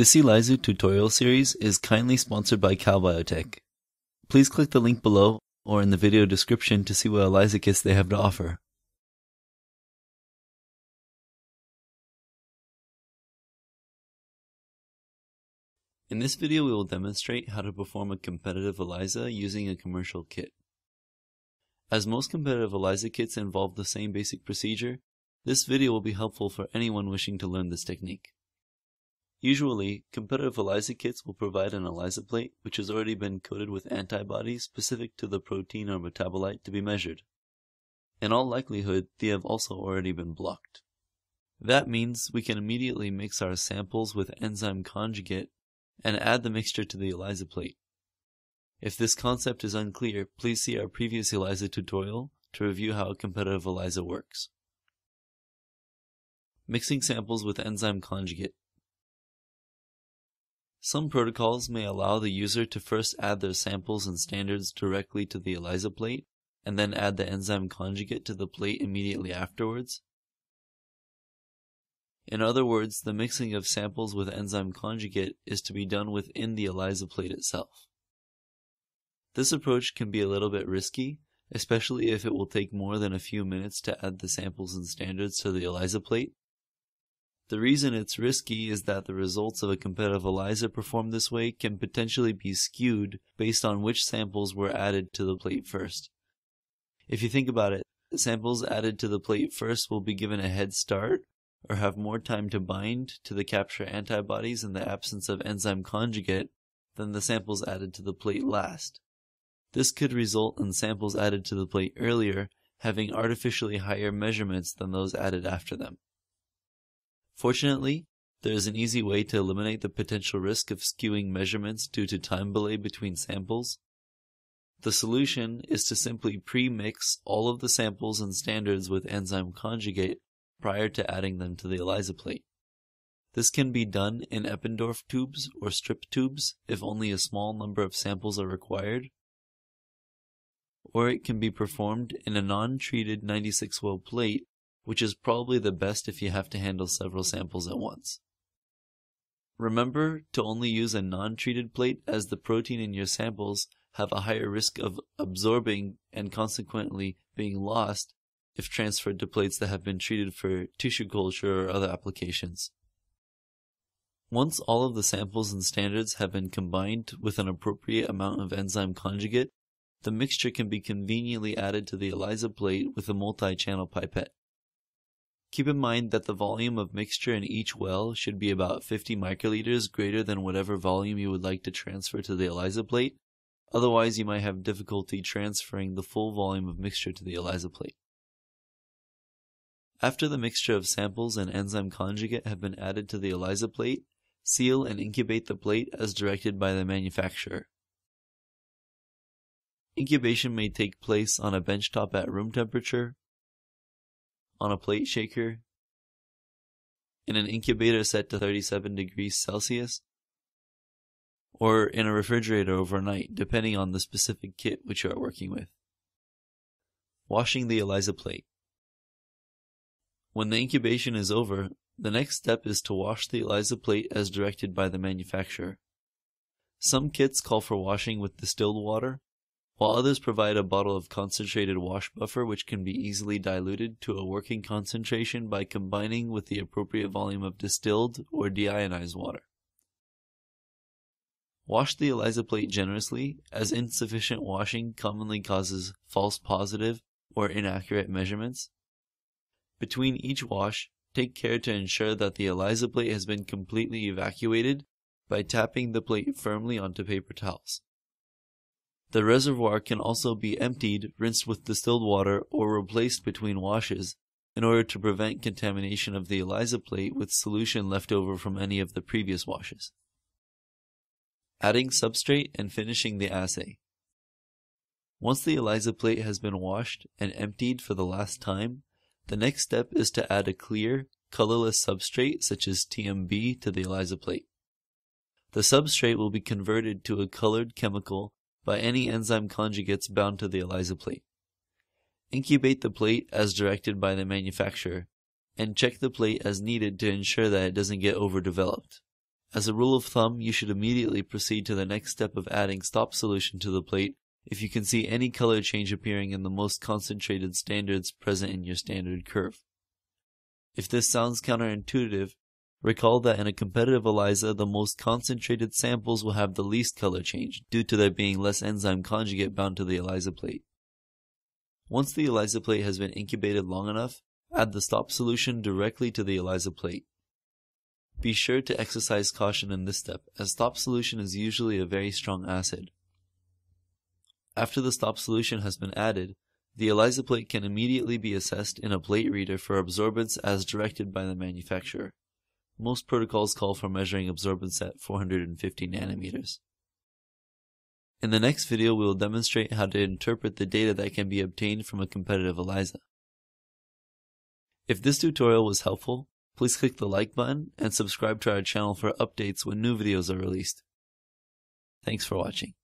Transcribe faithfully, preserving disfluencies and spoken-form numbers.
This ELISA tutorial series is kindly sponsored by Calbiotech. Please click the link below or in the video description to see what ELISA kits they have to offer. In this video, we will demonstrate how to perform a competitive ELISA using a commercial kit. As most competitive ELISA kits involve the same basic procedure, this video will be helpful for anyone wishing to learn this technique. Usually, competitive ELISA kits will provide an ELISA plate which has already been coated with antibodies specific to the protein or metabolite to be measured. In all likelihood, they have also already been blocked. That means we can immediately mix our samples with enzyme conjugate and add the mixture to the ELISA plate. If this concept is unclear, please see our previous ELISA tutorial to review how a competitive ELISA works. Mixing samples with enzyme conjugate. Some protocols may allow the user to first add their samples and standards directly to the ELISA plate, and then add the enzyme conjugate to the plate immediately afterwards. In other words, the mixing of samples with enzyme conjugate is to be done within the ELISA plate itself. This approach can be a little bit risky, especially if it will take more than a few minutes to add the samples and standards to the ELISA plate. The reason it's risky is that the results of a competitive ELISA performed this way can potentially be skewed based on which samples were added to the plate first. If you think about it, samples added to the plate first will be given a head start, or have more time to bind to the capture antibodies in the absence of enzyme conjugate than the samples added to the plate last. This could result in samples added to the plate earlier having artificially higher measurements than those added after them. Fortunately, there is an easy way to eliminate the potential risk of skewing measurements due to time delay between samples. The solution is to simply pre-mix all of the samples and standards with enzyme conjugate prior to adding them to the ELISA plate. This can be done in Eppendorf tubes or strip tubes if only a small number of samples are required, or it can be performed in a non-treated ninety-six well plate, which is probably the best if you have to handle several samples at once. Remember to only use a non-treated plate, as the protein in your samples have a higher risk of absorbing and consequently being lost if transferred to plates that have been treated for tissue culture or other applications. Once all of the samples and standards have been combined with an appropriate amount of enzyme conjugate, the mixture can be conveniently added to the ELISA plate with a multi-channel pipette. Keep in mind that the volume of mixture in each well should be about fifty microliters greater than whatever volume you would like to transfer to the ELISA plate, otherwise you might have difficulty transferring the full volume of mixture to the ELISA plate. After the mixture of samples and enzyme conjugate have been added to the ELISA plate, seal and incubate the plate as directed by the manufacturer. Incubation may take place on a benchtop at room temperature, on a plate shaker, in an incubator set to thirty-seven degrees Celsius, or in a refrigerator overnight, depending on the specific kit which you are working with. Washing the ELISA plate. When the incubation is over, the next step is to wash the ELISA plate as directed by the manufacturer. Some kits call for washing with distilled water, while others provide a bottle of concentrated wash buffer which can be easily diluted to a working concentration by combining with the appropriate volume of distilled or deionized water. Wash the ELISA plate generously, as insufficient washing commonly causes false positive or inaccurate measurements. Between each wash, take care to ensure that the ELISA plate has been completely evacuated by tapping the plate firmly onto paper towels. The reservoir can also be emptied, rinsed with distilled water, or replaced between washes in order to prevent contamination of the ELISA plate with solution left over from any of the previous washes. Adding substrate and finishing the assay. Once the ELISA plate has been washed and emptied for the last time, the next step is to add a clear, colorless substrate such as T M B to the ELISA plate. The substrate will be converted to a colored chemical by any enzyme conjugates bound to the ELISA plate. Incubate the plate as directed by the manufacturer, and check the plate as needed to ensure that it doesn't get overdeveloped. As a rule of thumb, you should immediately proceed to the next step of adding stop solution to the plate if you can see any color change appearing in the most concentrated standards present in your standard curve. If this sounds counterintuitive, recall that in a competitive ELISA, the most concentrated samples will have the least color change due to there being less enzyme conjugate bound to the ELISA plate. Once the ELISA plate has been incubated long enough, add the stop solution directly to the ELISA plate. Be sure to exercise caution in this step, as stop solution is usually a very strong acid. After the stop solution has been added, the ELISA plate can immediately be assessed in a plate reader for absorbance as directed by the manufacturer. Most protocols call for measuring absorbance at four hundred fifty nanometers. In the next video, we will demonstrate how to interpret the data that can be obtained from a competitive ELISA. If this tutorial was helpful, please click the like button and subscribe to our channel for updates when new videos are released. Thanks for watching.